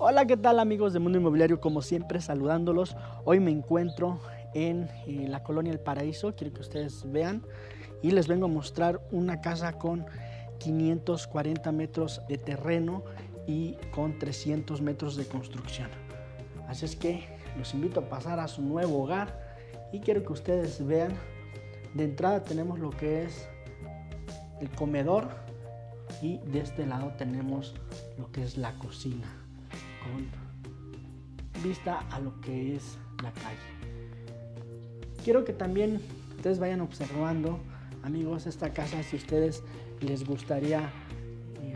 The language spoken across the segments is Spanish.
Hola, ¿qué tal amigos de Mundo Inmobiliario? Como siempre, saludándolos. Hoy me encuentro en la colonia El Paraíso, quiero que ustedes vean, y les vengo a mostrar una casa con 540 metros de terreno y con 300 metros de construcción. Así es que los invito a pasar a su nuevo hogar y quiero que ustedes vean. De entrada tenemos lo que es el comedor y de este lado tenemos lo que es la cocina con vista a lo que es la calle. Quiero que también ustedes vayan observando, amigos, esta casa. Si ustedes les gustaría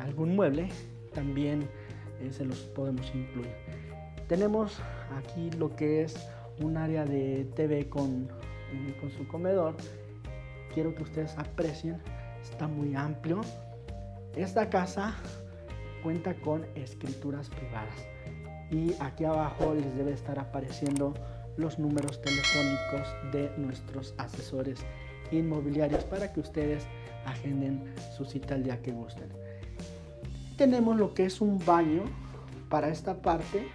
algún mueble, también se los podemos incluir. Tenemos aquí lo que es un área de TV con su comedor. Quiero que ustedes aprecien, está muy amplio. Esta casa cuenta con escrituras privadas y aquí abajo les debe estar apareciendo los números telefónicos de nuestros asesores inmobiliarios para que ustedes agenden su cita el día que gusten. Tenemos lo que es un baño. Para esta parte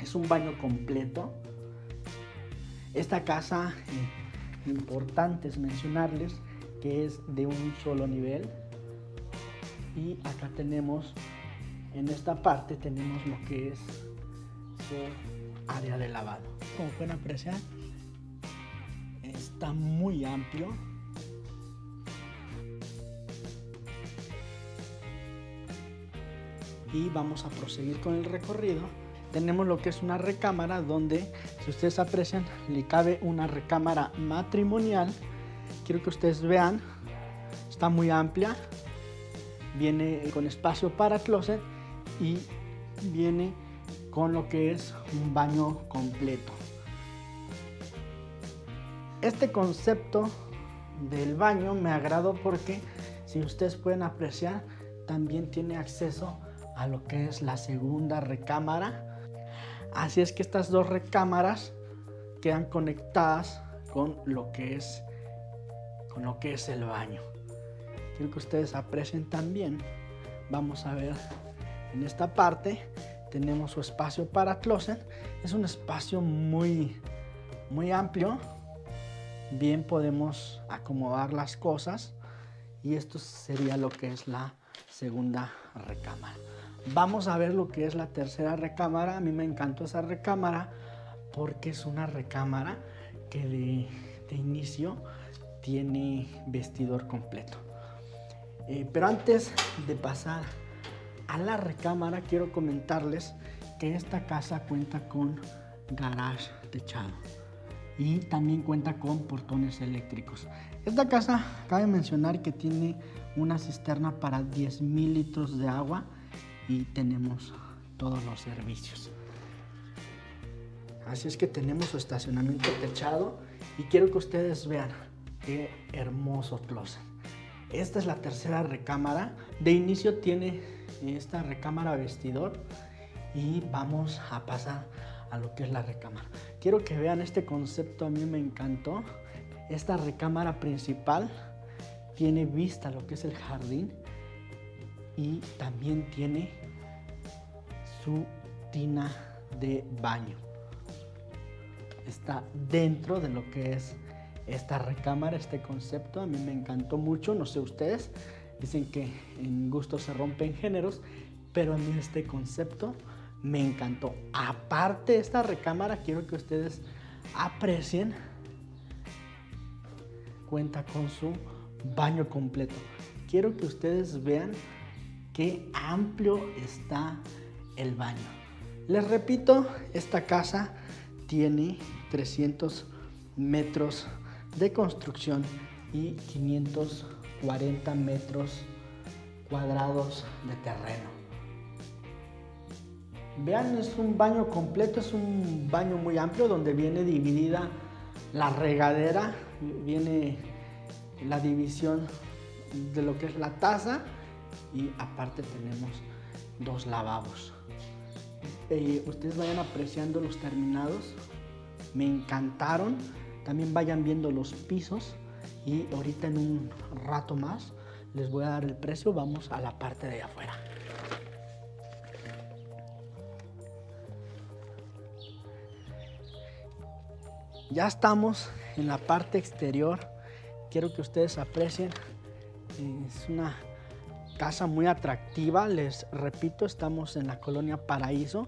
es un baño completo. Esta casa, importante es mencionarles que es de un solo nivel. Y acá tenemos, en esta parte tenemos lo que es su área de lavado. Como pueden apreciar, está muy amplio. Y vamos a proseguir con el recorrido. Tenemos lo que es una recámara donde, si ustedes aprecian, le cabe una recámara matrimonial. Quiero que ustedes vean, está muy amplia. Viene con espacio para closet y viene con lo que es un baño completo. Este concepto del baño me agradó porque, si ustedes pueden apreciar, también tiene acceso a lo que es la segunda recámara. Así es que estas dos recámaras quedan conectadas con lo que es el baño. Quiero que ustedes aprecien también. Vamos a ver, en esta parte tenemos su espacio para closet. Es un espacio muy amplio. Bien podemos acomodar las cosas y esto sería lo que es la segunda recámara. Vamos a ver lo que es la tercera recámara. A mí me encantó esa recámara porque es una recámara que de inicio tiene vestidor completo. Pero antes de pasar a la recámara, quiero comentarles que esta casa cuenta con garage techado y también cuenta con portones eléctricos. Esta casa, cabe mencionar que tiene una cisterna para 10,000 litros de agua y tenemos todos los servicios. Así es que tenemos su estacionamiento techado y quiero que ustedes vean qué hermoso closet. Esta es la tercera recámara. De inicio tiene esta recámara vestidor y vamos a pasar a lo que es la recámara. Quiero que vean este concepto, a mí me encantó. Esta recámara principal tiene vista a lo que es el jardín y también tiene su tina de baño. Está dentro de lo que es esta recámara. Este concepto a mí me encantó mucho. No sé ustedes, dicen que en gusto se rompen géneros, pero a mí este concepto me encantó. Aparte de esta recámara, quiero que ustedes aprecien, cuenta con su baño completo. Quiero que ustedes vean qué amplio está el baño. Les repito, esta casa tiene 300 metros de construcción y 540 metros cuadrados de terreno. Vean, es un baño completo, es un baño muy amplio donde viene dividida la regadera, viene la división de lo que es la taza y aparte tenemos dos lavabos. Ustedes vayan apreciando los terminados, me encantaron. También vayan viendo los pisos y ahorita en un rato más les voy a dar el precio. Vamos a la parte de afuera. Ya estamos en la parte exterior. Quiero que ustedes aprecien. Es una casa muy atractiva. Les repito, estamos en la colonia Paraíso.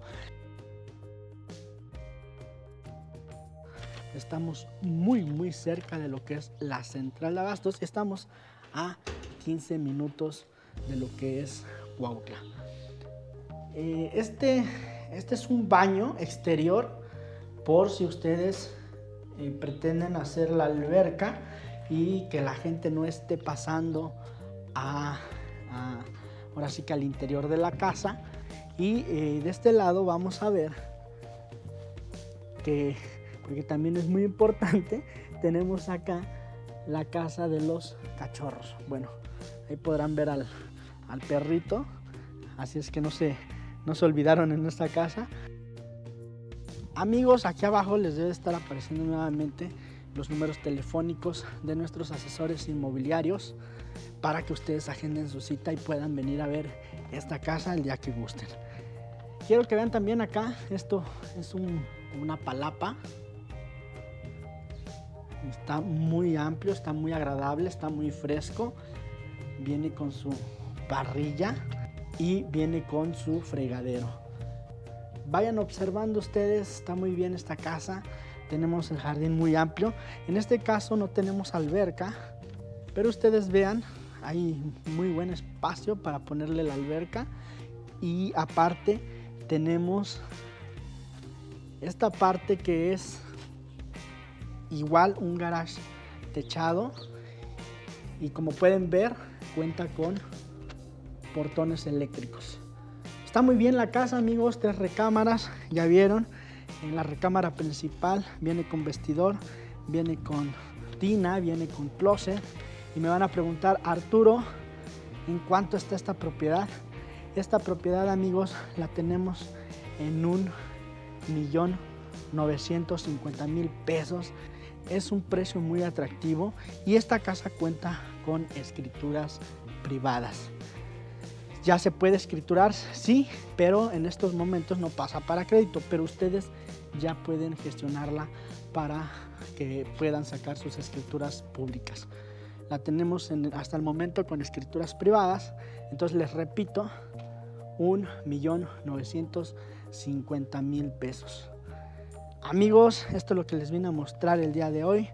Estamos muy cerca de lo que es la central de abastos. Estamos a 15 minutos de lo que es Cuautla. Este es un baño exterior por si ustedes pretenden hacer la alberca y que la gente no esté pasando ahora sí que al interior de la casa. Y de este lado vamos a ver que, porque también es muy importante, tenemos acá la casa de los cachorros. Bueno, ahí podrán ver al perrito, así es que no se olvidaron en nuestra casa. Amigos, aquí abajo les debe estar apareciendo nuevamente los números telefónicos de nuestros asesores inmobiliarios para que ustedes agenden su cita y puedan venir a ver esta casa el día que gusten. Quiero que vean también acá, esto es una palapa. Está muy amplio, está muy agradable, está muy fresco. Viene con su parrilla y viene con su fregadero. Vayan observando ustedes, está muy bien esta casa. Tenemos el jardín muy amplio. En este caso no tenemos alberca, pero ustedes vean, hay muy buen espacio para ponerle la alberca. Y aparte tenemos esta parte que es igual un garage techado, y como pueden ver cuenta con portones eléctricos. Está muy bien la casa, amigos. 3 recámaras, ya vieron. En la recámara principal viene con vestidor, viene con tina, viene con closet. Y me van a preguntar, Arturo, ¿en cuánto está esta propiedad? Esta propiedad, amigos, la tenemos en 1,950,000 pesos. Es un precio muy atractivo y esta casa cuenta con escrituras privadas. Ya se puede escriturar, sí, pero en estos momentos no pasa para crédito, pero ustedes ya pueden gestionarla para que puedan sacar sus escrituras públicas. La tenemos hasta el momento con escrituras privadas. Entonces les repito, 1,950,000 pesos. Amigos, esto es lo que les vine a mostrar el día de hoy.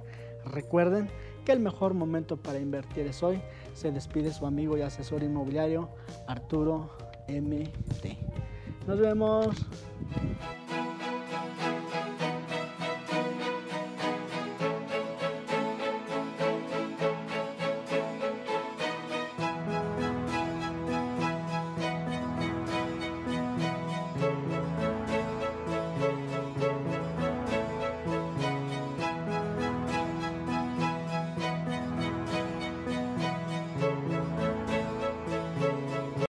Recuerden que el mejor momento para invertir es hoy. Se despide su amigo y asesor inmobiliario, Arturo MT. Nos vemos.